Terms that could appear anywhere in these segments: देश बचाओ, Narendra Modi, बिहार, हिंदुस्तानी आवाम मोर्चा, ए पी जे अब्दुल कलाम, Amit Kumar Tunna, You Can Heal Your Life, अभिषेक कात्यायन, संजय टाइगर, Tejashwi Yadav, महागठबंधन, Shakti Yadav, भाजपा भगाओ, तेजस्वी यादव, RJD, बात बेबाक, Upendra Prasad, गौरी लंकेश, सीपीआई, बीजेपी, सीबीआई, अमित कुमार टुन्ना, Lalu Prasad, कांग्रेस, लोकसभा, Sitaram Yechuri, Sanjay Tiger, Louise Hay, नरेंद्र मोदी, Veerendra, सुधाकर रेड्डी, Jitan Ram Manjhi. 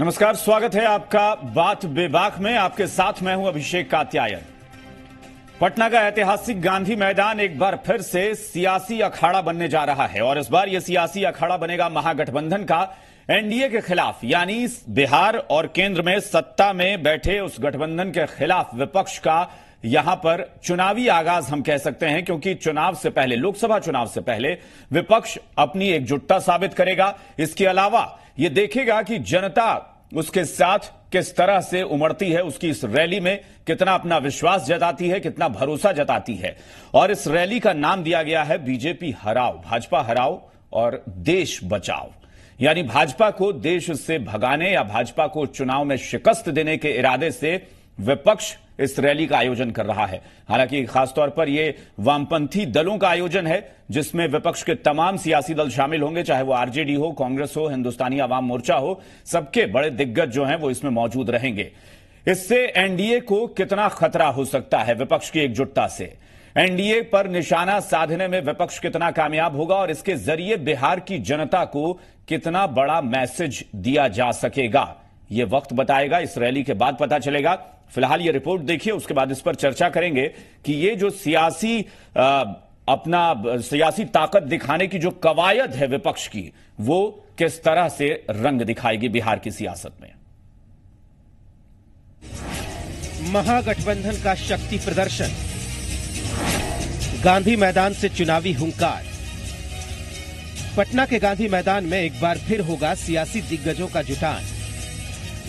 नमस्कार, स्वागत है आपका बात बेबाक में। आपके साथ मैं हूं अभिषेक कात्यायन। पटना का ऐतिहासिक गांधी मैदान एक बार फिर से सियासी अखाड़ा बनने जा रहा है और इस बार यह सियासी अखाड़ा बनेगा महागठबंधन का, एनडीए के खिलाफ, यानी बिहार और केंद्र में सत्ता में बैठे उस गठबंधन के खिलाफ विपक्ष का यहां पर चुनावी आगाज हम कह सकते हैं, क्योंकि चुनाव से पहले, लोकसभा चुनाव से पहले विपक्ष अपनी एकजुटता साबित करेगा। इसके अलावा यह देखेगा कि जनता उसके साथ किस तरह से उमड़ती है, उसकी इस रैली में कितना अपना विश्वास जताती है, कितना भरोसा जताती है। और इस रैली का नाम दिया गया है बीजेपी हराओ, भाजपा हराओ और देश बचाओ, यानी भाजपा को देश से भगाने या भाजपा को चुनाव में शिकस्त देने के इरादे से विपक्ष इस रैली का आयोजन कर रहा है। हालांकि खासतौर पर यह वामपंथी दलों का आयोजन है जिसमें विपक्ष के तमाम सियासी दल शामिल होंगे, चाहे वो आरजेडी हो, कांग्रेस हो, हिंदुस्तानी आवाम मोर्चा हो, सबके बड़े दिग्गज जो हैं वो इसमें मौजूद रहेंगे। इससे एनडीए को कितना खतरा हो सकता है, विपक्ष की एकजुटता से एनडीए पर निशाना साधने में विपक्ष कितना कामयाब होगा और इसके जरिए बिहार की जनता को कितना बड़ा मैसेज दिया जा सकेगा, यह वक्त बताएगा। इस रैली के बाद पता चलेगा। फिलहाल यह रिपोर्ट देखिए, उसके बाद इस पर चर्चा करेंगे कि ये जो सियासी अपना सियासी ताकत दिखाने की जो कवायद है विपक्ष की, वो किस तरह से रंग दिखाएगी बिहार की सियासत में। महागठबंधन का शक्ति प्रदर्शन, गांधी मैदान से चुनावी हुंकार। पटना के गांधी मैदान में एक बार फिर होगा सियासी दिग्गजों का जुटान।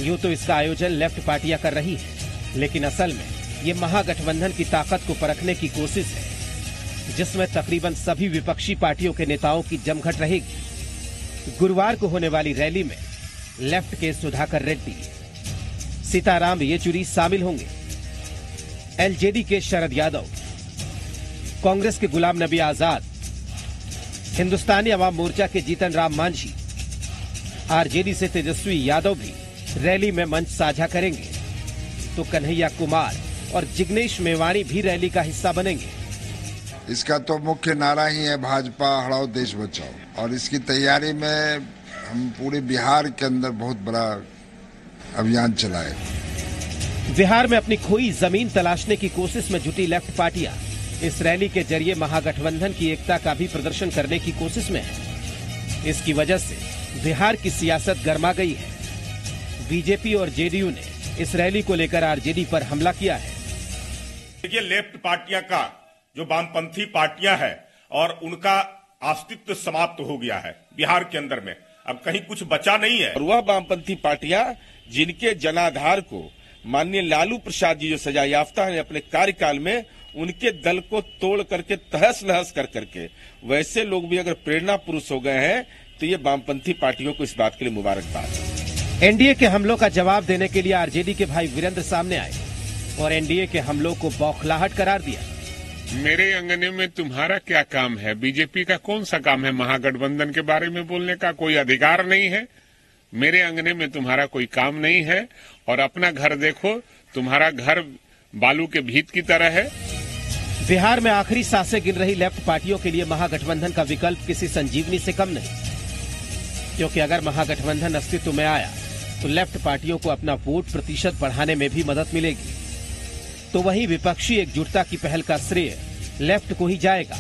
यूं तो इसका आयोजन लेफ्ट पार्टियां कर रही है, लेकिन असल में ये महागठबंधन की ताकत को परखने की कोशिश है, जिसमें तकरीबन सभी विपक्षी पार्टियों के नेताओं की जमघट रहेगी। गुरुवार को होने वाली रैली में लेफ्ट के सुधाकर रेड्डी, सीताराम येचुरी शामिल होंगे, एलजेडी के शरद यादव, कांग्रेस के गुलाम नबी आजाद, हिंदुस्तानी अवाम मोर्चा के जीतन राम मांझी, आरजेडी से तेजस्वी यादव भी रैली में मंच साझा करेंगे, तो कन्हैया कुमार और जिग्नेश मेवानी भी रैली का हिस्सा बनेंगे। इसका तो मुख्य नारा ही है भाजपा हड़ाओ देश बचाओ, और इसकी तैयारी में हम पूरे बिहार के अंदर बहुत बड़ा अभियान चलाए। बिहार में अपनी खोई जमीन तलाशने की कोशिश में जुटी लेफ्ट पार्टियां इस रैली के जरिए महागठबंधन की एकता का भी प्रदर्शन करने की कोशिश में है। इसकी वजह से बिहार की सियासत गर्मा गई है। बीजेपी और जेडीयू ने इस रैली को लेकर आरजेडी पर हमला किया है। देखिए, लेफ्ट पार्टियां का जो वामपंथी पार्टियां हैं और उनका अस्तित्व समाप्त हो गया है बिहार के अंदर में, अब कहीं कुछ बचा नहीं है। और वह वामपंथी पार्टियां जिनके जनाधार को माननीय लालू प्रसाद जी जो सजायाफ्ता है अपने कार्यकाल में, उनके दल को तोड़ करके तहस नहस कर करके वैसे लोग भी अगर प्रेरणा पुरुष हो गए हैं, तो ये वामपंथी पार्टियों को इस बात के लिए मुबारकबाद। एनडीए के हमलों का जवाब देने के लिए आरजेडी के भाई वीरेंद्र सामने आए और एनडीए के हमलों को बौखलाहट करार दिया। मेरे अंगने में तुम्हारा क्या काम है? बीजेपी का कौन सा काम है महागठबंधन के बारे में बोलने का? कोई अधिकार नहीं है। मेरे अंगने में तुम्हारा कोई काम नहीं है। और अपना घर देखो, तुम्हारा घर बालू के भीत की तरह है। बिहार में आखिरी सांसें गिन रही लेफ्ट पार्टियों के लिए महागठबंधन का विकल्प किसी संजीवनी से कम नहीं, क्योंकि अगर महागठबंधन अस्तित्व में आया तो लेफ्ट पार्टियों को अपना वोट प्रतिशत बढ़ाने में भी मदद मिलेगी। तो वहीं विपक्षी एकजुटता की पहल का श्रेय लेफ्ट को ही जाएगा।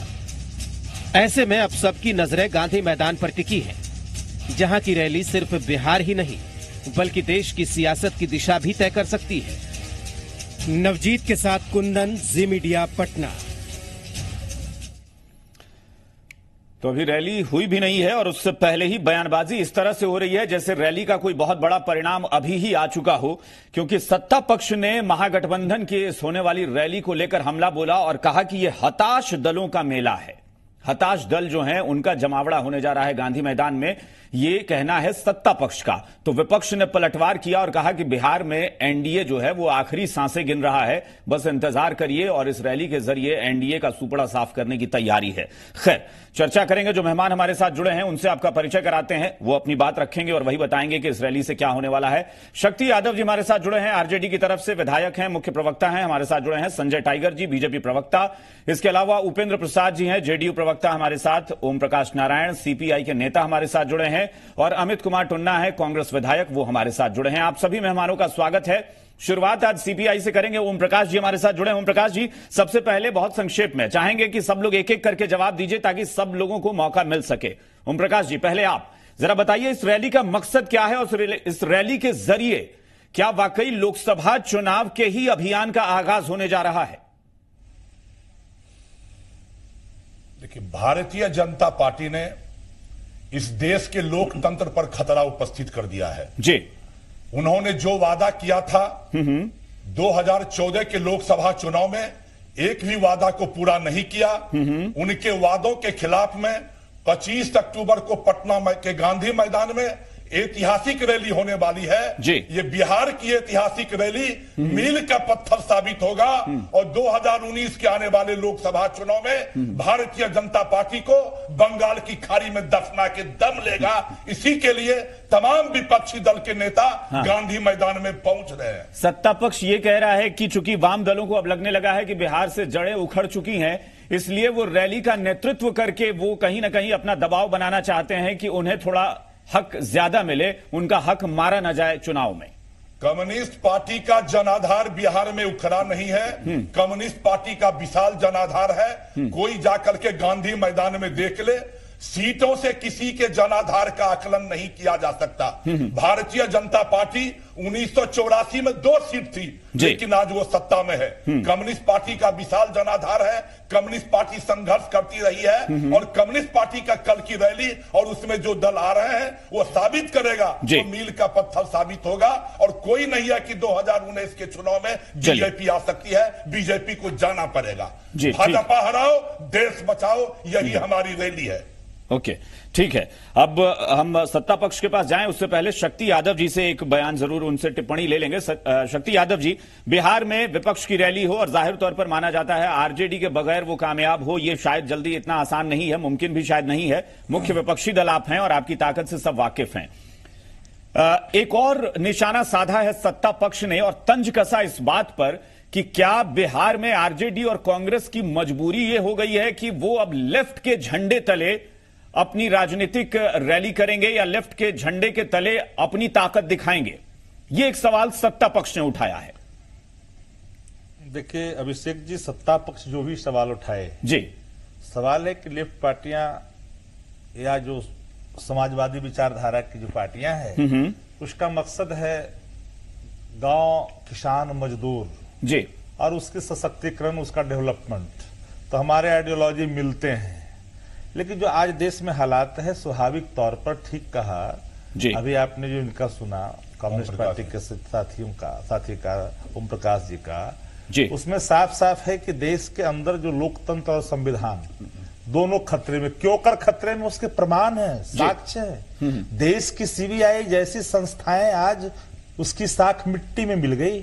ऐसे में अब सबकी नजरें गांधी मैदान पर टिकी है, जहां की रैली सिर्फ बिहार ही नहीं बल्कि देश की सियासत की दिशा भी तय कर सकती है। नवजीत के साथ कुंदन, जी मीडिया, पटना। तो अभी रैली हुई भी नहीं है और उससे पहले ही बयानबाजी इस तरह से हो रही है जैसे रैली का कोई बहुत बड़ा परिणाम अभी ही आ चुका हो, क्योंकि सत्ता पक्ष ने महागठबंधन की इस होने वाली रैली को लेकर हमला बोला और कहा कि यह हताश दलों का मेला है। हताश दल जो हैं उनका जमावड़ा होने जा रहा है गांधी मैदान में, ये कहना है सत्ता पक्ष का। तो विपक्ष ने पलटवार किया और कहा कि बिहार में एनडीए जो है वो आखिरी सांसें गिन रहा है, बस इंतजार करिए और इस रैली के जरिए एनडीए का सुपड़ा साफ करने की तैयारी है। खैर, चर्चा करेंगे। जो मेहमान हमारे साथ जुड़े हैं उनसे आपका परिचय कराते हैं, वो अपनी बात रखेंगे और वही बताएंगे कि इस रैली से क्या होने वाला है। शक्ति यादव जी हमारे साथ जुड़े हैं, आरजेडी की तरफ से विधायक हैं, मुख्य प्रवक्ता हैं, हमारे साथ जुड़े हैं। संजय टाइगर जी, बीजेपी प्रवक्ता। इसके अलावा उपेंद्र प्रसाद जी हैं, जेडीयू प्रवक्ता हमारे साथ। ओम प्रकाश नारायण, सीपीआई के नेता हमारे साथ जुड़े हैं। हैं और अमित कुमार टुन्ना है कांग्रेस विधायक, वो हमारे साथ जुड़े हैं। आप सभी मेहमानों का स्वागत है। शुरुआत आज सीपीआई से करेंगे। ओम प्रकाश जी हमारे साथ जुड़े हैं। ओम प्रकाश जी, सबसे पहले बहुत संक्षेप में चाहेंगे कि सब लोग एक एक करके जवाब दीजिए ताकि सब लोगों को मौका मिल सके। ओम प्रकाश जी, पहले आप जरा बताइए इस रैली का मकसद क्या है और इस रैली के जरिए क्या वाकई लोकसभा चुनाव के ही अभियान का आगाज होने जा रहा है? देखिए, भारतीय जनता पार्टी ने इस देश के लोकतंत्र पर खतरा उपस्थित कर दिया है जी। उन्होंने जो वादा किया था 2014 के लोकसभा चुनाव में एक भी वादा को पूरा नहीं किया। उनके वादों के खिलाफ में 25 अक्टूबर को पटना के गांधी मैदान में ऐतिहासिक रैली होने वाली है जी। ये बिहार की ऐतिहासिक रैली मील का पत्थर साबित होगा और 2019 के आने वाले लोकसभा चुनाव में भारतीय जनता पार्टी को बंगाल की खाड़ी में दफना के दम लेगा। इसी के लिए तमाम विपक्षी दल के नेता गांधी मैदान में पहुंच रहे हैं। सत्ता पक्ष ये कह रहा है कि चूंकि वाम दलों को अब लगने लगा है कि बिहार से जड़ें उखड़ चुकी हैं, इसलिए वो रैली का नेतृत्व करके वो कहीं ना कहीं अपना दबाव बनाना चाहते हैं कि उन्हें थोड़ा हक ज्यादा मिले, उनका हक मारा ना जाए चुनाव में। कम्युनिस्ट पार्टी का जनाधार बिहार में उखड़ा नहीं है। कम्युनिस्ट पार्टी का विशाल जनाधार है। कोई जाकर के गांधी मैदान में देख ले। सीटों से किसी के जनाधार का आकलन नहीं किया जा सकता। भारतीय जनता पार्टी 1984 में 2 सीट थी, लेकिन आज वो सत्ता में है। कम्युनिस्ट पार्टी का विशाल जनाधार है। कम्युनिस्ट पार्टी संघर्ष करती रही है और कम्युनिस्ट पार्टी का कल की रैली और उसमें जो दल आ रहे हैं वो साबित करेगा, तो मील का पत्थर साबित होगा। और कोई नहीं है कि 2019 के चुनाव में बीजेपी आ सकती है। बीजेपी को जाना पड़ेगा। भाजपा हराओ, देश बचाओ, यही हमारी रैली है। ओके, ठीक है। अब हम सत्ता पक्ष के पास जाएं उससे पहले शक्ति यादव जी से एक बयान जरूर, उनसे टिप्पणी ले लेंगे। शक्ति यादव जी, बिहार में विपक्ष की रैली हो और जाहिर तौर पर माना जाता है आरजेडी के बगैर वो कामयाब हो, ये शायद जल्दी इतना आसान नहीं है, मुमकिन भी शायद नहीं है। मुख्य विपक्षी दल आप हैं और आपकी ताकत से सब वाकिफ हैं। एक और निशाना साधा है सत्ता पक्ष ने और तंज कसा इस बात पर कि क्या बिहार में आरजेडी और कांग्रेस की मजबूरी ये हो गई है कि वो अब लेफ्ट के झंडे तले अपनी राजनीतिक रैली करेंगे या लेफ्ट के झंडे के तले अपनी ताकत दिखाएंगे? ये एक सवाल सत्ता पक्ष ने उठाया है। देखिए अभिषेक जी, सत्ता पक्ष जो भी सवाल उठाए जी, सवाल है कि लेफ्ट पार्टियां या जो समाजवादी विचारधारा की जो पार्टियां हैं उसका मकसद है गांव, किसान, मजदूर जी और उसके सशक्तिकरण, उसका डेवलपमेंट। तो हमारे आइडियोलॉजी मिलते हैं, लेकिन जो आज देश में हालात है स्वाभाविक तौर पर, ठीक कहा अभी आपने जो इनका सुना कम्युनिस्ट पार्टी के साथी का ओम प्रकाश जी का, उसमें साफ साफ है कि देश के अंदर जो लोकतंत्र और संविधान दोनों खतरे में, क्यों कर खतरे में, उसके प्रमाण है, साक्ष्य है। देश की सीबीआई जैसी संस्थाएं आज उसकी साख मिट्टी में मिल गई।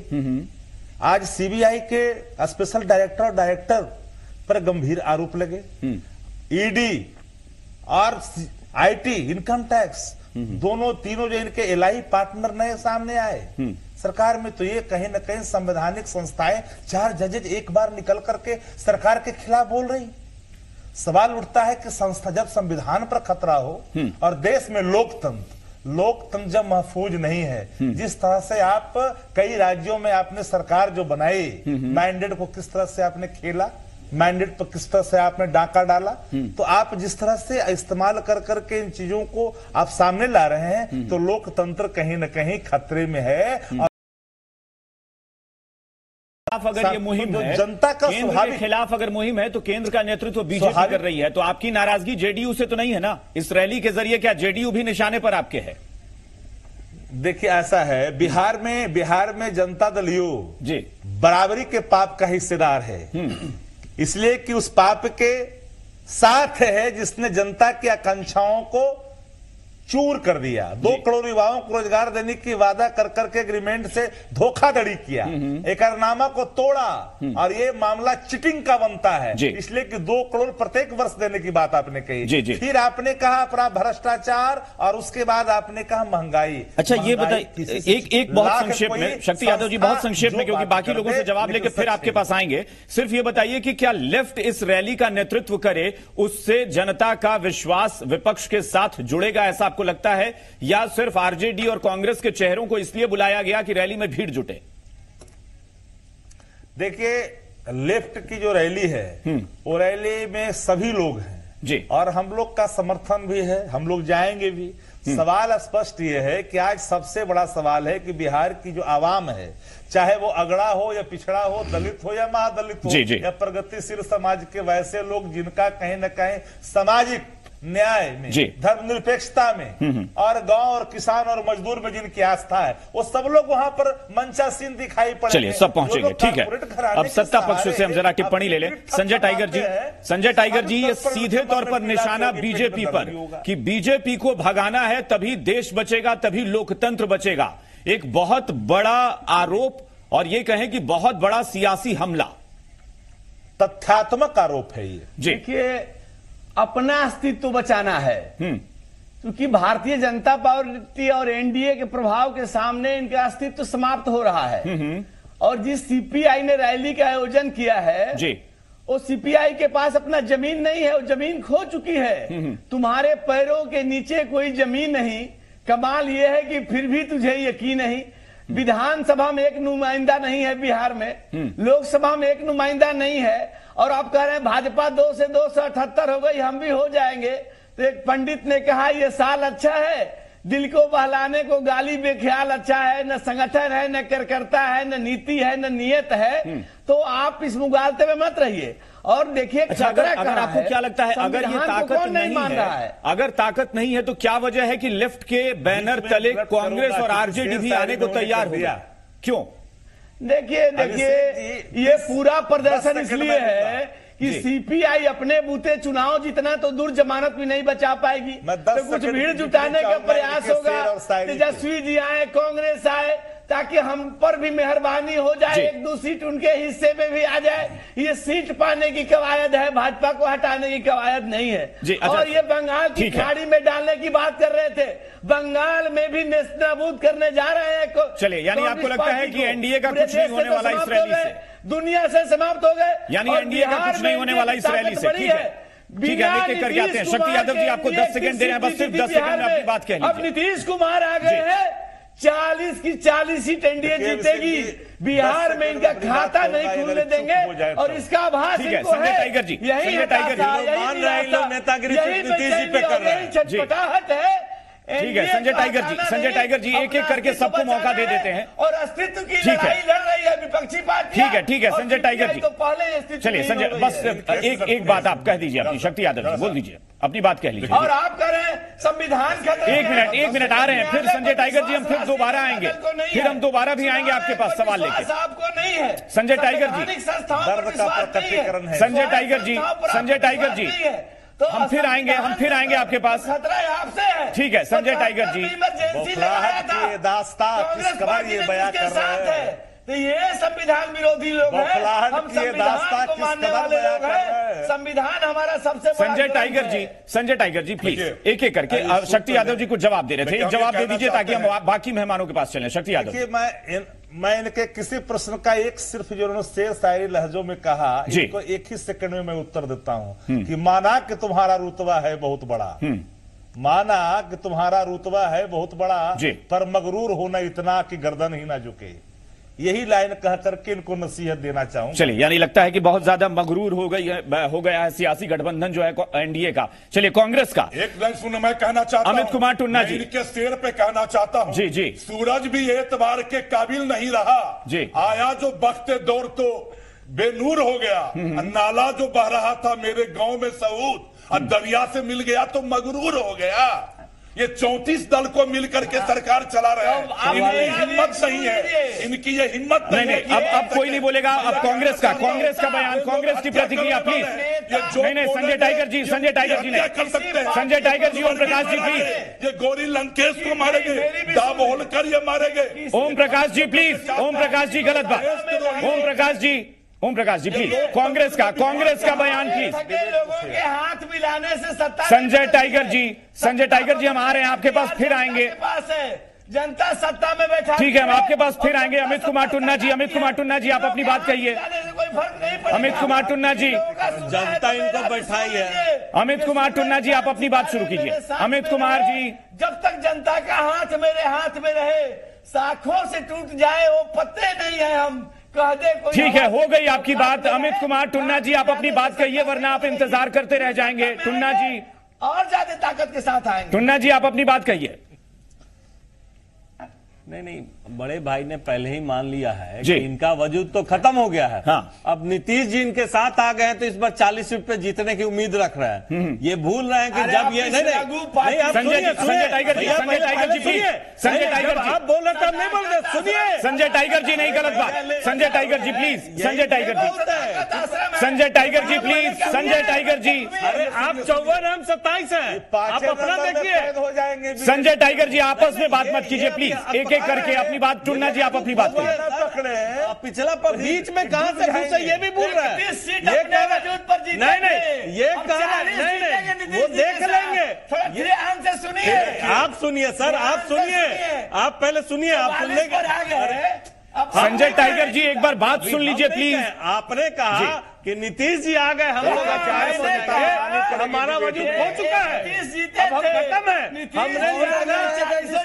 आज सीबीआई के स्पेशल डायरेक्टर और डायरेक्टर पर गंभीर आरोप लगे। ईडी और आईटी, इनकम टैक्स, दोनों तीनों जो इनके एलआई पार्टनर नए सामने आए सरकार में, तो ये कहीं ना कहीं संवैधानिक संस्थाएं 4 जजेज एक बार निकल करके सरकार के खिलाफ बोल रही। सवाल उठता है कि संस्था जब संविधान पर खतरा हो और देश में लोकतंत्र जब महफूज नहीं है, जिस तरह से आप कई राज्यों में आपने सरकार जो बनाई, मैंडेट को किस तरह से आपने खेला, मैंडेट पर किस तरह से आपने डाका डाला, तो आप जिस तरह से इस्तेमाल कर करके इन चीजों को आप सामने ला रहे हैं, तो लोकतंत्र कहीं ना कहीं खतरे में है। और अगर ये मुहिम है, जनता का स्वाभाविक खिलाफ अगर मुहिम है, तो केंद्र का नेतृत्व बीजेपी कर रही है, तो आपकी नाराजगी जेडीयू से तो नहीं है ना? इस रैली के जरिए क्या जेडीयू भी निशाने पर आपके है? देखिए ऐसा है, बिहार में जनता दल यू जी बराबरी के पाप का हिस्सेदार है, इसलिए कि उस पाप के साथ है जिसने जनता की आकांक्षाओं को चूर कर दिया। 2 करोड़ युवाओं को रोजगार देने की वादा कर करके एग्रीमेंट से धोखाधड़ी किया, एकरनामा को तोड़ा और ये मामला चिटिंग का बनता है। इसलिए कि 2 करोड़ प्रत्येक वर्ष देने की बात आपने कही जी। फिर आपने कहा अपराध, भ्रष्टाचार और उसके बाद आपने कहा महंगाई। अच्छा ये बताइए एक बहुत संक्षेप में, शक्ति यादव जी बहुत संक्षेप में, क्योंकि बाकी लोगों से जवाब लेकर फिर आपके पास आएंगे, सिर्फ ये बताइए कि क्या लेफ्ट इस रैली का नेतृत्व करे उससे जनता का विश्वास विपक्ष के साथ जुड़ेगा, ऐसा आपको आपको लगता है, या सिर्फ आरजेडी और कांग्रेस के चेहरों को इसलिए बुलाया गया कि रैली में भीड़ जुटे? देखिए, लेफ्ट की जो रैली है वो रैली में सभी लोग हैं जी, और हम लोग का समर्थन भी है, हम लोग जाएंगे भी। सवाल स्पष्ट ये है कि आज सबसे बड़ा सवाल है कि बिहार की जो आवाम है, चाहे वो अगड़ा हो या पिछड़ा हो, दलित हो या महादलित हो या प्रगतिशील समाज के वैसे लोग जिनका कहीं ना कहीं सामाजिक न्याय में, धर्मनिरपेक्षता में और गांव और किसान और मजदूर में जिनकी आस्था है, वो सब लोग वहां पर मंचासीन दिखाई पड़े। चलिए, सब पहुंचेंगे, ठीक है। अब सत्ता पक्ष से हम जरा टिप्पणी ले लें। संजय टाइगर जी, ये सीधे तौर पर निशाना बीजेपी पर, कि बीजेपी को भगाना है तभी देश बचेगा, तभी लोकतंत्र बचेगा। एक बहुत बड़ा आरोप, और ये कहें कि बहुत बड़ा सियासी हमला, तथ्यात्मक आरोप है ये। देखिए, अपना अस्तित्व बचाना है, क्योंकि भारतीय जनता पार्टी और एनडीए के प्रभाव के सामने इनका अस्तित्व समाप्त हो रहा है। और जिस सीपीआई ने रैली का आयोजन किया है जी, वो सीपीआई के पास अपना जमीन नहीं है, वो जमीन खो चुकी है। तुम्हारे पैरों के नीचे कोई जमीन नहीं। कमाल यह है कि फिर भी तुझे यकीन नहीं। विधानसभा में एक नुमाइंदा नहीं है बिहार में, लोकसभा में एक नुमाइंदा नहीं है, और आप कह रहे हैं भाजपा 2 से 278 हो गई, हम भी हो जाएंगे। तो एक पंडित ने कहा, ये साल अच्छा है, दिल को बहलाने को गाली बेख्याल अच्छा है, न संगठन है, न कार्यकर्ता है, न नीति है, न नियत है। तो आप इस मुगालते में मत रहिए। और देखिए, अच्छा, अगर आपको क्या लगता है, अगर ये ताकत नहीं मान रहा है, अगर ताकत नहीं है, तो क्या वजह है कि लेफ्ट के बैनर तले कांग्रेस और आरजेडी भी आने को तैयार हो गया? क्यों? देखिए, ये पूरा प्रदर्शन इसलिए है कि सीपीआई अपने बूते चुनाव जितना तो दूर जमानत भी नहीं बचा पाएगी, तो कुछ भीड़ जुटाने का प्रयास होगा। तेजस्वी जी आए, कांग्रेस आए, ताकि हम पर भी मेहरबानी हो जाए, 1-2 सीट उनके हिस्से में भी आ जाए। ये सीट पाने की कवायद है, भाजपा को हटाने की कवायद नहीं है। और ये बंगाल की खाड़ी में डालने की बात कर रहे थे, बंगाल में भी नेस्तनाबूद करने जा रहे हैं। चलिए, यानी आपको लगता है कि एनडीए का कुछ नहीं होने वाला इस रैली से, दुनिया से समाप्त हो गए, यानी एनडीए का कुछ नहीं होने वाला इस रैली से। ठीक है, ठीक है, एक एक करके आते हैं। शक्ति यादव जी, आपको 10 सेकंड देना है, बस सिर्फ 10 सेकंड में आपकी बात कह। अब नीतीश कुमार आ गए हैं, 40 की 40 सीट एनडीए जीतेगी, बिहार में इनका खाता नहीं खुलने देंगे, और इसका आभास इनको है। यही छटपटाहट है। ठीक है संजय टाइगर जी, एक एक करके सबको मौका दे देते हैं, और अस्तित्व की लड़ाई लड़ रही है विपक्षी पार्टी। ठीक है संजय टाइगर जी, तो पहले चलिए संजय, बस एक बात आप कह दीजिए अपनी। शक्ति यादव जी, बोल दीजिए अपनी बात, कह लीजिए। और आप कह रहे हैं संविधान का, एक मिनट आ रहे हैं फिर संजय टाइगर जी, हम फिर दोबारा आएंगे, फिर हम दोबारा भी आएंगे आपके पास सवाल लेके। आपको नहीं है संजय टाइगर जी, संजय टाइगर जी, हम फिर आएंगे आपके पास, खतरा आपसे है। ठीक है संजय टाइगर जी, इमरजेंसी, तो ये संविधान विरोधी लोग हैं, हम संविधान को मानने वाले लोग हैं, संविधान हमारा सबसे। संजय टाइगर जी प्लीज, एक एक करके। शक्ति यादव जी कुछ जवाब दे रहे थे, जवाब दे दीजिए ताकि हम बाकी मेहमानों के पास चलें। शक्ति यादव, मैं इनके किसी प्रश्न का एक सिर्फ जो उन्होंने शेर शायरी लहजों में कहा, इसको 1 ही सेकंड में मैं उत्तर देता हूँ कि माना कि तुम्हारा रुतबा है बहुत बड़ा, पर मगरूर होना इतना कि गर्दन ही ना झुके। यही लाइन कह करके इनको नसीहत देना चाहूंगा। चलिए, यानी लगता है कि बहुत ज्यादा मगरूर हो गया है सियासी गठबंधन जो है एनडीए का। चलिए, कांग्रेस का एक लाइन सुन, मैं कहना चाहता हूं अमित कुमार टुन्ना जी, इनके शेर पे कहना चाहता हूं जी जी, सूरज भी एतबार के काबिल नहीं रहा जी, आया जो बख्ते दौर तो बेनूर हो गया, नाला जो बह रहा था मेरे गाँव में सऊद, और दरिया से मिल गया तो मगरूर हो गया। ये 34 दल को मिलकर के सरकार चला रहे हैं, इनकी हिम्मत नहीं है, इनकी ये हिम्मत नहीं है। अब कोई नहीं बोलेगा। अब कांग्रेस का बयान, कांग्रेस की प्रतिक्रिया प्लीज। नहीं, संजय टाइगर जी, ओम प्रकाश जी प्लीज। ये गौरी लंकेश को मारेंगे, दाभोल कर ये मारेंगे। ओम प्रकाश जी गलत बात। ओम प्रकाश जी प्लीज, कांग्रेस का बयान प्लीज। लोगों के हाथ मिलाने से सत्ता। संजय टाइगर जी, हम आ रहे हैं आपके पास, फिर आएंगे। जनता सत्ता में बैठा। ठीक है, हम आपके पास फिर आएंगे। अमित कुमार टुन्ना जी, अमित कुमार टुन्ना जी, आप अपनी बात कहिए। अमित कुमार टुन्ना जी, जनता इनको बैठाई है। अमित कुमार टुन्ना जी, आप अपनी बात शुरू कीजिए। अमित कुमार जी, जब तक जनता का हाथ में रहे, साखों से टूट जाए वो पत्ते नहीं है हम कह दे। ठीक है, हो गई आपकी बात। अमित कुमार टुन्ना जी, आप अपनी बात कहिए, वरना आप इंतजार करते रह जाएंगे। टुन्ना जी और ज्यादा ताकत के साथ आएंगे। टुन्ना जी, आप अपनी बात कहिए। नहीं नहीं, बड़े भाई ने पहले ही मान लिया है कि इनका वजूद तो खत्म हो गया है। हाँ। अब नीतीश जी इनके साथ आ गए हैं तो इस बार 40 सीट पे जीतने की उम्मीद रख रहा है। ये भूल रहे हैं कि जब ये संजय टाइगर जी नहीं, गलत बात। संजय टाइगर ji please, संजय टाइगर ji, संजय टाइगर ji please, संजय टाइगर ji. अरे आप 54 हम 27 है, आप अपना देखिए। संजय टाइगर जी, आपस में बात मत कीजिए प्लीज, एक एक करके अपनी बात। टुन्ना जी, आप अपनी बात पकड़े। पिछला बीच में कहां से घुसे ये भी बोल रहा है। ये कह रहे नहीं, ये कह रहा नहीं, वो देख लेंगे। ये आम से सुनिए, आप सुनिए सर, आप सुनिए, आप पहले सुनिए, आप सुनने के आगे। संजय टाइगर जी, एक बार बात सुन लीजिए प्लीज। आपने कहा कि नीतीश जी आ गए, हम लोग हमारा वजूद हो चुका है, खत्म है। हमने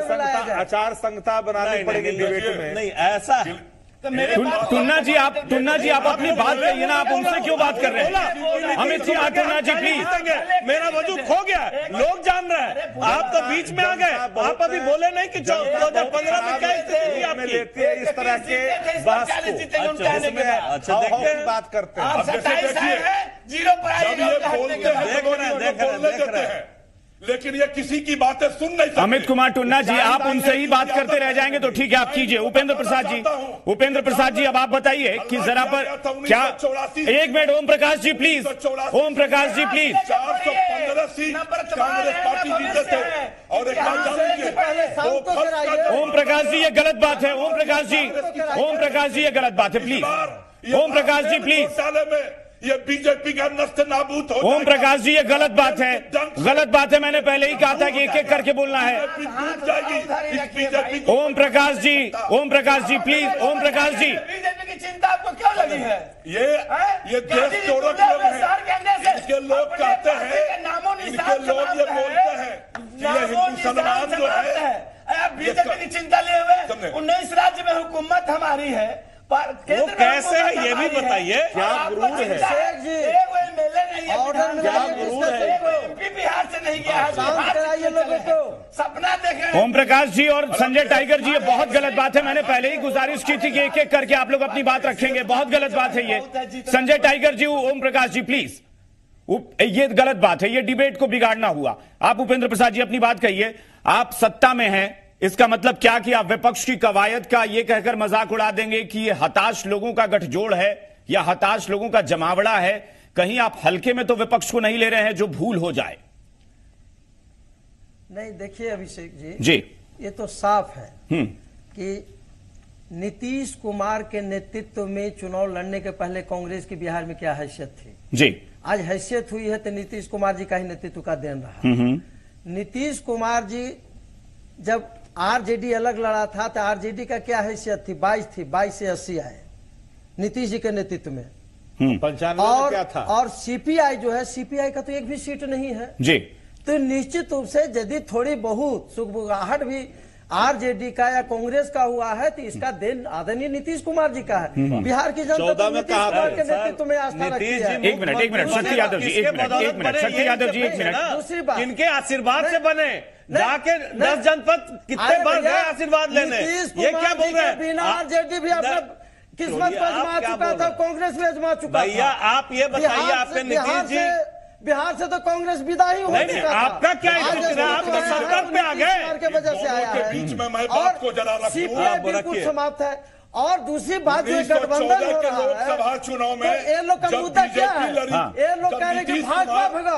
और आचार संहिता बनानी पड़ेगी डिबेट में, नहीं ऐसा। टुन्ना जी, आप अपनी बात कहिए ना, आप उनसे क्यों बात कर रहे हैं। अमित कुमार टुन्ना जी प्लीज, मेरा वजूद खो गया लोग जान रहे हैं, आप तो बीच में आ गए। आप अभी बोले नहीं कि 2015 में क्या लेते हैं इस तरह के बात करते हैं, लेकिन ये किसी की बातें सुन नहीं सकते। अमित कुमार टुन्ना जी, आप उनसे ही बात करते रह जाएंगे तो ठीक है, आप कीजिए। उपेंद्र प्रसाद जी, उपेंद्र प्रसाद जी, अब आप बताइए कि जरा पर क्या। एक minute, Om Prakash ji please, Om Prakash ji please. 415 seat कांग्रेस party जीते थे और ओम प्रकाश जी, ये गलत बात है। ओम प्रकाश जी, ओम प्रकाश जी, ये गलत बात है प्लीज। ओम प्रकाश जी प्लीज, ये बीजेपी का नष्ट नाबूद हो। ओम प्रकाश जी, ये गलत बात है, गलत बात है। मैंने पहले ही कहा था कि एक एक करके बोलना है। ओम प्रकाश जी, Om Prakash ji please, Om Prakash ji. बीजेपी की चिंता आपको क्यों लगी है? ये देश तोड़ो लोग हैं, इसके लोग कहते हैं, इसके लोग ये बोलते हैं ये हिंदू सलमान जो है। आप बीजेपी की चिंता लिए हुए 19 राज्य में हुकूमत हमारी है, वो कैसे है ये भी बताइए। क्या गुरूर है? बिहार से नहीं गया। ओम प्रकाश जी और संजय टाइगर जी, ये बहुत गलत बात है। मैंने पहले ही गुजारिश की थी कि एक एक करके आप लोग अपनी बात रखेंगे, बहुत गलत बात है ये। संजय टाइगर जी, ओम प्रकाश जी प्लीज, ये गलत बात है, ये डिबेट को बिगाड़ना हुआ। आप उपेंद्र प्रसाद जी, अपनी बात कहिए। आप सत्ता में हैं, इसका मतलब क्या कि आप विपक्ष की कवायद का ये कहकर मजाक उड़ा देंगे कि ये हताश लोगों का गठजोड़ है या हताश लोगों का जमावड़ा है। कहीं आप हल्के में तो विपक्ष को नहीं ले रहे हैं, जो भूल हो जाए। नहीं देखिए अभिषेक जी, ये तो साफ है कि नीतीश कुमार के नेतृत्व में चुनाव लड़ने के पहले कांग्रेस की बिहार में क्या हैसियत थी। आज हैसियत हुई है तो नीतीश कुमार जी का ही नेतृत्व का देन रहा। नीतीश कुमार जी जब आरजेडी अलग लड़ा था तो आरजेडी का क्या हैसियत थी? 22 थी, 22 से 80 आए नीतीश जी के नेतृत्व में। 95 और क्या था? और सीपीआई जो है, सीपीआई का तो एक भी सीट नहीं है जी। तो निश्चित रूप से यदि थोड़ी बहुत सुगबुगाहट भी आरजेडी का या कांग्रेस का हुआ है तो इसका देन आदरणीय नीतीश कुमार जी का है। बिहार की जनता तो नीतीश कुमार के नेतृत्व में आस्था रखती है। एक मिनट शक्ति यादव जी, शक्ति यादव जी एक मिनट। दूसरी बात, इनके आशीर्वाद से बने जाके 10 जनपद कितने बार गए आशीर्वाद लेने, ये क्या बोल रहे हैं। बिना आरजेडी भी अपना किस्मत पर आजमा चुका था, कांग्रेस भी आजमा चुका था। भैया आप ये बताइए, आपके नीतीश जी, बिहार से तो कांग्रेस विदा ही हो चुका था। आपका क्या इतना आप तो सरकार पे आ गए के वजह से आया है। बीच में मैं बात को जरा रखिए, समाप्त है। और दूसरी बात, ये गठबंधन हो रहा है लोकसभा चुनाव में, ये लोग का मुद्दा क्या है? ये लोग कह रहे कि भाजपा भगा,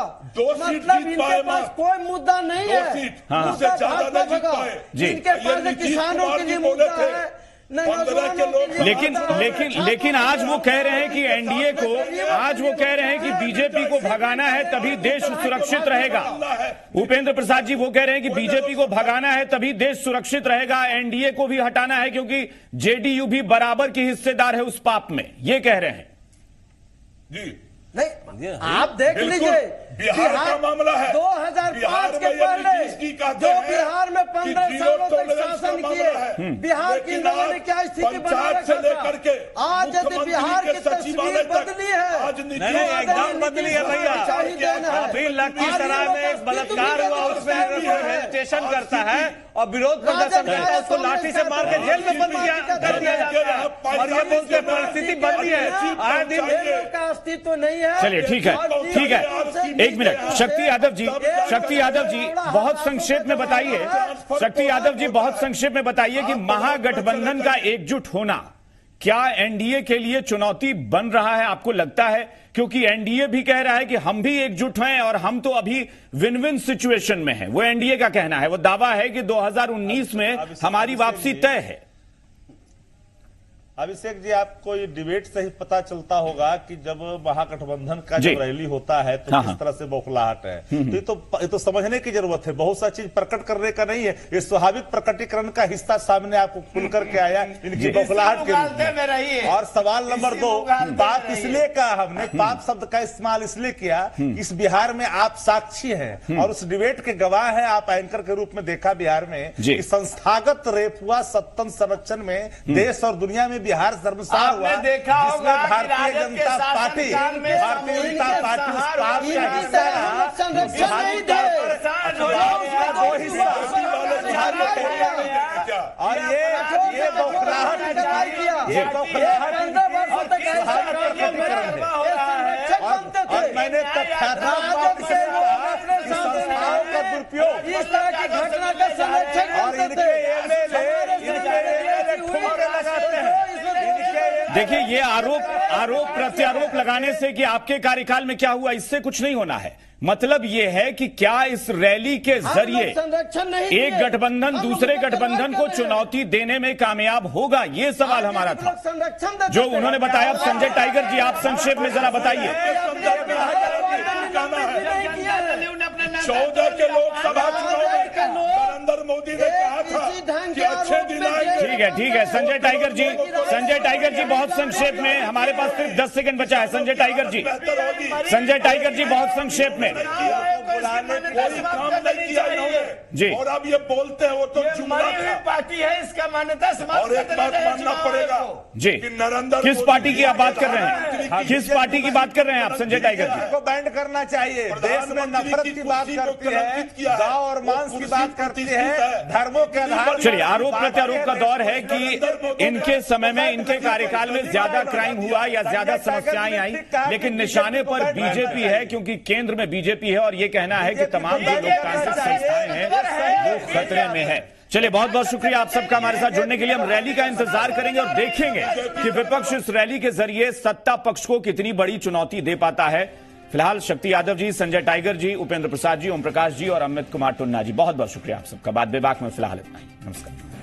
मतलब इनके पास कोई मुद्दा नहीं है। मुद्दा भाजपा भगा, इनके पास किसानों के लिए मुद्दा है, लेकिन लेकिन लेकिन आज वो कह रहे हैं कि एनडीए को, आज वो कह रहे हैं कि बीजेपी को भगाना है तभी देश सुरक्षित रहेगा। उपेंद्र प्रसाद जी वो कह रहे हैं कि बीजेपी को भगाना है तभी देश सुरक्षित रहेगा, एनडीए को भी हटाना है क्योंकि जेडीयू भी बराबर की हिस्सेदार है उस पाप में, ये कह रहे हैं। जी नहीं, आप देख लीजिए बिहार का मामला है, 2005 के पहले जो बिहार में 15 सालों तक शासन किए, बिहार की लोगों ने क्या स्थिति बना रखा था। आज यदि बिहार की तस्वीर बदली है, एकदम बदली है भैया। अभी लखीसराय में एक बलात्कार हुआ, उसमें प्रोटेस्ट करता है और विरोध प्रदर्शन करता है, उसको लाठी से मार के जेल में बंद कर दिया जाता है और ये बोलते परिस्थिति बदली है, आए दिन का अस्तित्व नहीं। चलिए ठीक है, ठीक है, एक मिनट। शक्ति यादव जी बहुत संक्षेप में बताइए, कि महागठबंधन का एकजुट होना क्या एनडीए के लिए चुनौती बन रहा है, आपको लगता है? क्योंकि एनडीए भी कह रहा है कि हम भी एकजुट हैं और हम तो अभी विन विन सिचुएशन में हैं, वो एनडीए का कहना है, वो दावा है कि 2019 में हमारी वापसी तय है। अभिषेक जी, आपको ये डिबेट से ही पता चलता होगा कि जब महागठबंधन का जब रैली होता है तो किस तरह से बौखलाहट है, तो ये तो समझने की जरूरत है। बहुत सा चीज प्रकट करने का नहीं है, ये स्वाभाविक प्रकटीकरण का हिस्सा सामने आपको खुल करके आया इनकी बौखलाहट के रूप में। और सवाल नंबर 2, पाप इसलिए कहा हमने, पाप शब्द का इस्तेमाल इसलिए किया, इस बिहार में आप साक्षी हैं और उस डिबेट के गवाह है, आप एंकर के रूप में देखा बिहार में संस्थागत रेफुआ सत्तन संरक्षण में देश और दुनिया में बिहार शर्मसार हुआ। देखा होगा भारतीय जनता पार्टी, और ये और मैंने संस्थाओं का दुरुपयोग इस तरह की घटना का संरक्षण करते। देखिए, ये आरोप प्रत्यारोप लगाने से कि आपके कार्यकाल में क्या हुआ, इससे कुछ नहीं होना है। मतलब ये है कि क्या इस रैली के जरिए एक गठबंधन दूसरे गठबंधन को चुनौती देने में कामयाब होगा, ये सवाल हमारा था जो उन्होंने बताया। अब संजय टाइगर जी, आप संक्षेप में जरा बताइए। 14 के लोकसभा चुनाव में नरेंद्र मोदी ने कहा था कि अच्छे दिन आएंगे। ठीक है संजय टाइगर जी बहुत संक्षेप में, हमारे पास सिर्फ 10 सेकंड बचा है। संजय टाइगर जी बहुत संक्षेप में। कोई काम नहीं किया जी, और अब ये बोलते हैं वो तो जुमला था। पार्टी है, इसका मान्यता समाज और एक बात मानना पड़ेगा जी, नरेंद्र किस पार्टी की आप बात कर रहे हैं, आप संजय टाइगर जी को बैंड करना चाहिए। देश में नफरत की बात करती है, गांव और मांस की बात करती है, धर्मों के आधार। चलिए, आरोप प्रत्यारोप का दौर है कि इनके समय में, इनके कार्यकाल में ज्यादा क्राइम हुआ या ज्यादा समस्याएं आई, लेकिन निशाने पर बीजेपी है क्योंकि केंद्र में बीजेपी है और ये कहना है कि तमाम जो लोकतांत्रिक संस्थाएं हैं वो खतरे में है। चलिए, बहुत बहुत शुक्रिया आप सबका हमारे साथ जुड़ने के लिए। हम रैली का इंतजार करेंगे और देखेंगे कि विपक्ष इस रैली के जरिए सत्ता पक्ष को कितनी बड़ी चुनौती दे पाता है। फिलहाल शक्ति यादव जी, संजय टाइगर जी, उपेंद्र प्रसाद जी, ओम प्रकाश जी और अमित कुमार टुन्ना जी, बहुत बहुत शुक्रिया आप सबका। बात बेबाक में फिलहाल इतना ही, नमस्कार।